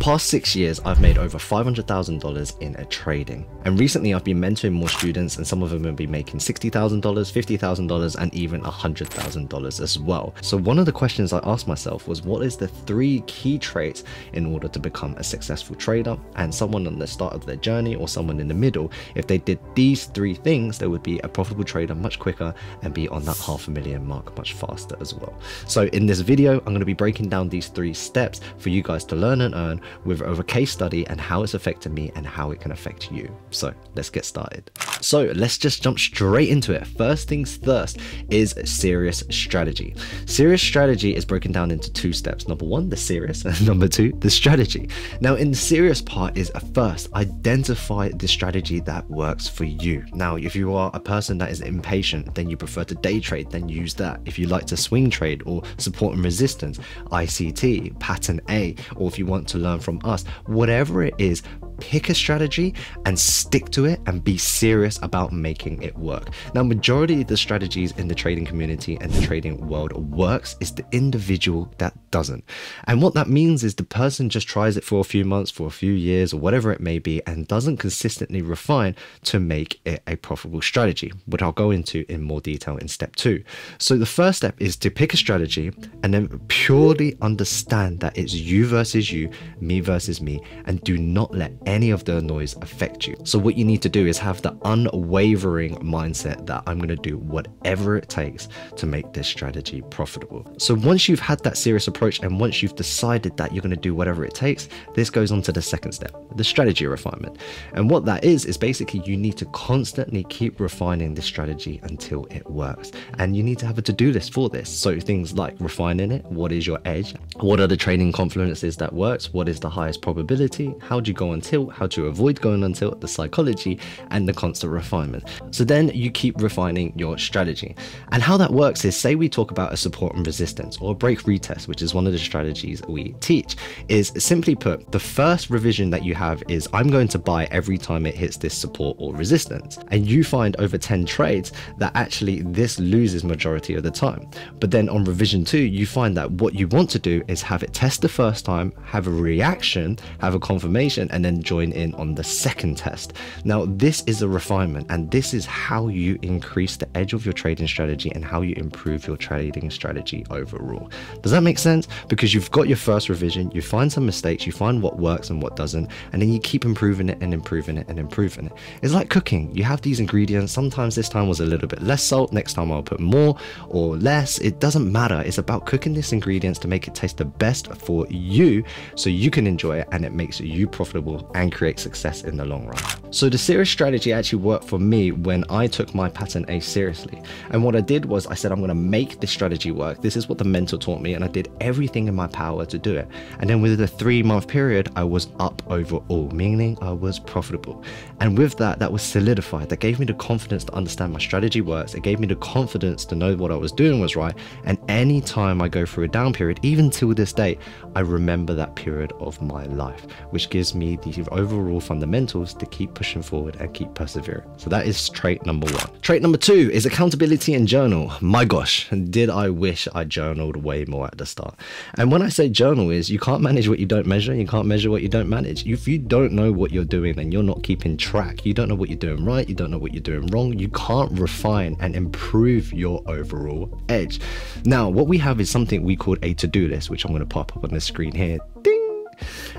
past 6 years, I've made over $500,000 in trading. And recently I've been mentoring more students, and some of them will be making $60,000, $50,000, and even $100,000 as well. So one of the questions I asked myself was, what is the three key traits in order to become a successful trader? And someone on the start of their journey or someone in the middle, if they did these three things, they would be a profitable trader much quicker and be on that $500,000 mark much faster as well. So in this video, I'm going to be breaking down these 3 steps for you guys to learn and earn with a case study and how it's affected me and how it can affect you. So let's get started. So let's just jump straight into it. First things first is serious strategy. Serious strategy is broken down into 2 steps. Number one, the serious, and number two, the strategy. Now in the serious part is first, identify the strategy that works for you. Now, if you are a person that is impatient, then you prefer to day trade, then use that. If you like to swing trade or support and resistance, ICT, pattern A, or if you want to learn from us, whatever it is, pick a strategy and stick to it and be serious about making it work. Now, majority of the strategies in the trading community and the trading world works is the individual that doesn't. And what that means is the person just tries it for a few months, for a few years, or whatever it may be, and doesn't consistently refine to make it a profitable strategy, which I'll go into in more detail in step 2. So the first step is to pick a strategy and then purely understand that it's you versus you, me versus me, and do not let any of the noise affect you. So what you need to do is have the unwavering mindset that I'm going to do whatever it takes to make this strategy profitable. So once you've had that serious approach and once you've decided that you're going to do whatever it takes, this goes on to the second step, the strategy refinement. And what that is basically you need to constantly keep refining the strategy until it works. And you need to have a to-do list for this. So things like refining it, what is your edge? What are the trading confluences that works? What is the highest probability? How do you go on tilt? How to avoid going on tilt, the psychology, and the constant refinement. So then you keep refining your strategy. And how that works is, say we talk about a support and resistance or a break retest, which is one of the strategies we teach, is simply put, the first revision that you have is I'm going to buy every time it hits this support or resistance. And you find over 10 trades that actually this loses majority of the time. But then on revision 2, you find that what you want to do is have it test the first time, have a reaction, have a confirmation, and then join in on the second test. Now this is a refinement, and this is how you increase the edge of your trading strategy and how you improve your trading strategy overall. Does that make sense? Because you've got your first revision, you find some mistakes, you find what works and what doesn't, and then you keep improving it and improving it and improving it. It's like cooking. You have these ingredients. Sometimes this time was a little bit less salt, next time I'll put more or less. It doesn't matter. It's about cooking these ingredients to make it taste the best for you so you can enjoy it and it makes you profitable and create success in the long run. So the serious strategy actually worked for me when I took my pattern A seriously. And what I did was I said, I'm going to make this strategy work. This is what the mentor taught me, and I did everything in my power to do it. And then within a 3-month period, I was up overall, meaning I was profitable. And with that, that was solidified. That gave me the confidence to understand my strategy works. It gave me the confidence to know what I was doing was right. And any time I go through a down period, even till this day, I remember that period of my life, which gives me the overall fundamentals to keep pushing forward and keep persevering. So that is trait number 1. Trait number 2 is accountability and journal. My gosh, did I wish I journaled way more at the start. And when I say journal is, you can't manage what you don't measure, you can't measure what you don't manage. If you don't know what you're doing and you're not keeping track, you don't know what you're doing right, you don't know what you're doing wrong, you can't refine and improve your overall edge. Now, what we have is something we call a to-do list, which I'm going to pop up on the screen here. Ding!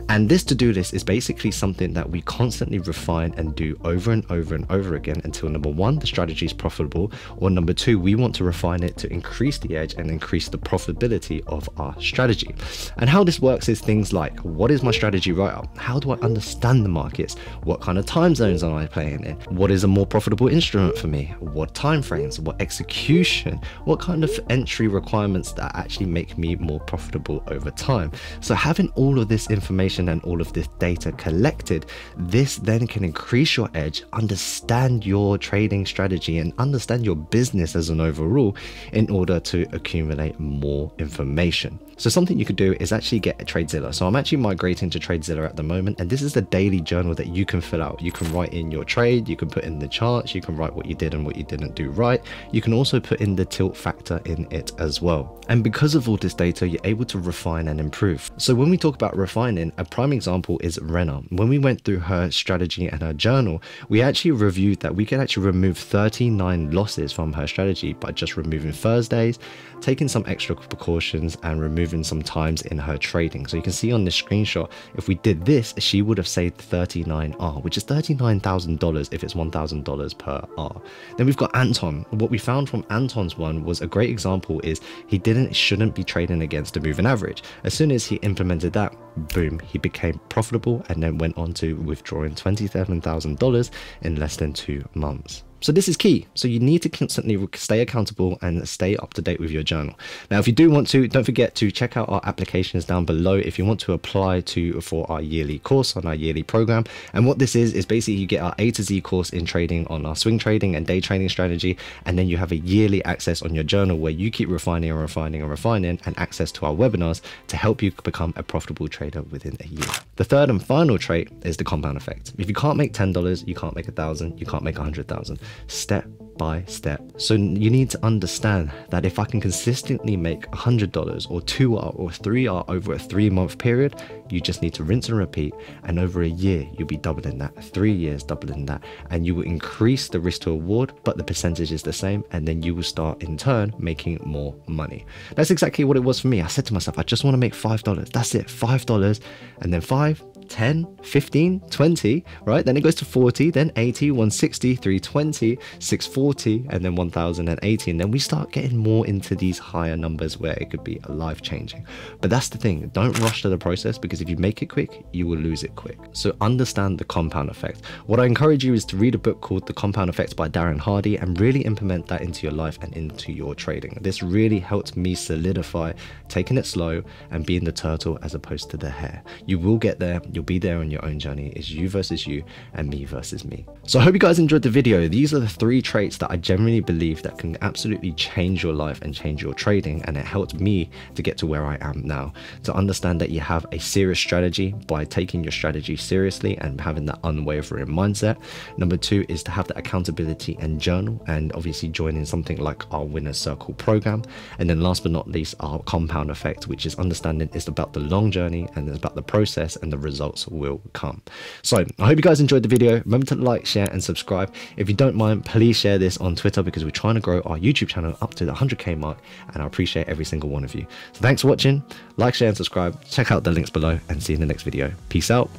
And this to-do list is basically something that we constantly refine and do over and over and over again until number 1, the strategy is profitable, or number 2, we want to refine it to increase the edge and increase the profitability of our strategy. And how this works is things like, what is my strategy right up? How do I understand the markets? What kind of time zones am I playing in? What is a more profitable instrument for me? What time frames? What execution? What kind of entry requirements that actually make me more profitable over time? So having all of this information and all of this data collected, this then can increase your edge, understand your trading strategy, and understand your business as an overall in order to accumulate more information. So something you could do is actually get a TradeZilla. So I'm actually migrating to TradeZilla at the moment, and this is the daily journal that you can fill out. You can write in your trade, you can put in the charts, you can write what you did and what you didn't do right. You can also put in the tilt factor in it as well. And because of all this data, you're able to refine and improve. So when we talk about refining, A prime example is Renna. When we went through her strategy and her journal, we actually reviewed that we could actually remove 39 losses from her strategy by just removing Thursdays, taking some extra precautions and removing some times in her trading. So you can see on this screenshot, if we did this, she would have saved 39R, which is $39,000 if it's $1,000 per R. Then we've got Anton. What we found from Anton's one was a great example is he shouldn't be trading against the moving average. As soon as he implemented that, boom, he became profitable and then went on to withdrawing $27,000 in less than 2 months. So this is key. So you need to constantly stay accountable and stay up to date with your journal. Now, if you do want to, don't forget to check out our applications down below if you want to apply for our yearly course on our yearly program. And what this is basically you get our A to Z course in trading on our swing trading and day trading strategy. And then you have a yearly access on your journal where you keep refining and refining and refining, and access to our webinars to help you become a profitable trader within a year. The third and final trait is the compound effect. If you can't make $10, you can't make $1,000, you can't make $100,000. Step by step. So you need to understand that if I can consistently make $100 or 2R or 3R over a 3-month period, you just need to rinse and repeat. And over a year, you'll be doubling that, 3 years doubling that, and you will increase the risk to reward, but the percentage is the same. And then you will start in turn making more money. That's exactly what it was for me. I said to myself, I just want to make $5. That's it, $5. And then 5, 10, 15, 20, right? Then it goes to 40, then 80, 160, 320, 640, and then 1,080. Then we start getting more into these higher numbers where it could be a life changing. But that's the thing, don't rush to the process, because if you make it quick, you will lose it quick. So understand the compound effect. What I encourage you is to read a book called The Compound Effect by Darren Hardy and really implement that into your life and into your trading. This really helped me solidify taking it slow and being the turtle as opposed to the hare. You will get there. You'll be there on your own journey. It's you versus you and me versus me. So I hope you guys enjoyed the video. These are the 3 traits that I genuinely believe that can absolutely change your life and change your trading. And it helped me to get to where I am now, to understand that you have a serious strategy by taking your strategy seriously and having that unwavering mindset. Number 2 is to have the accountability and journal, and obviously joining something like our Winner Circle program. And then last but not least, our compound effect, which is understanding it's about the long journey and it's about the process, and the results will come. So I hope you guys enjoyed the video. Remember to like, share and subscribe. If you don't mind, please share this on Twitter, because we're trying to grow our YouTube channel up to the 100K mark, and I appreciate every single one of you. So thanks for watching. Like, share and subscribe. Check out the links below, and see you in the next video. Peace out.